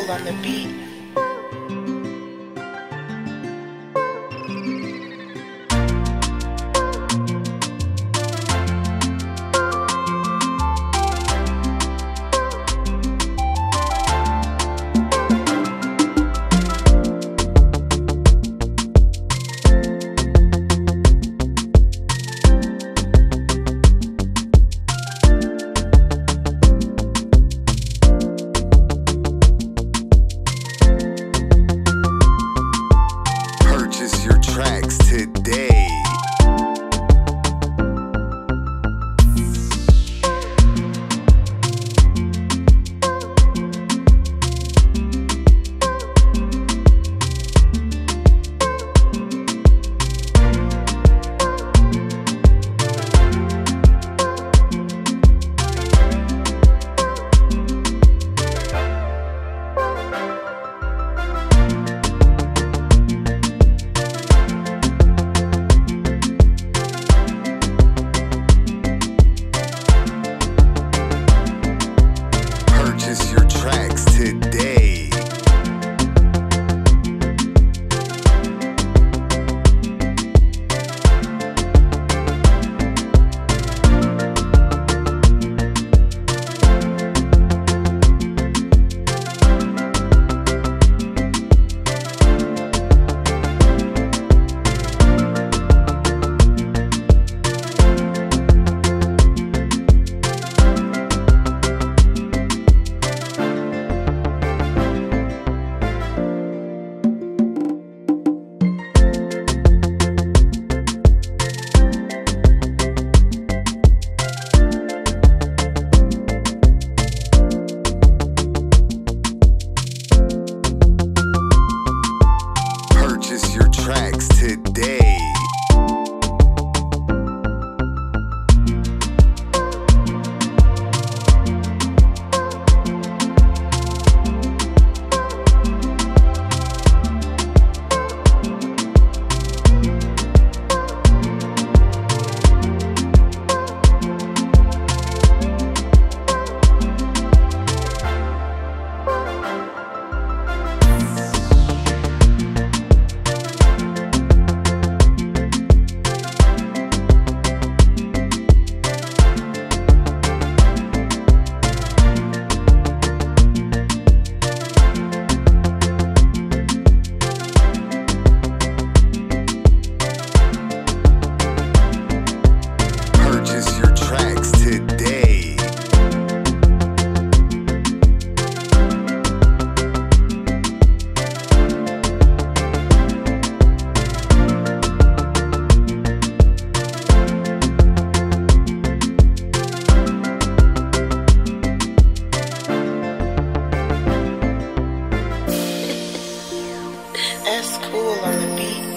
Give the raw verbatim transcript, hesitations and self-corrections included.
cool on the beat. Tracks today. Tracks today. That's cool on the beat.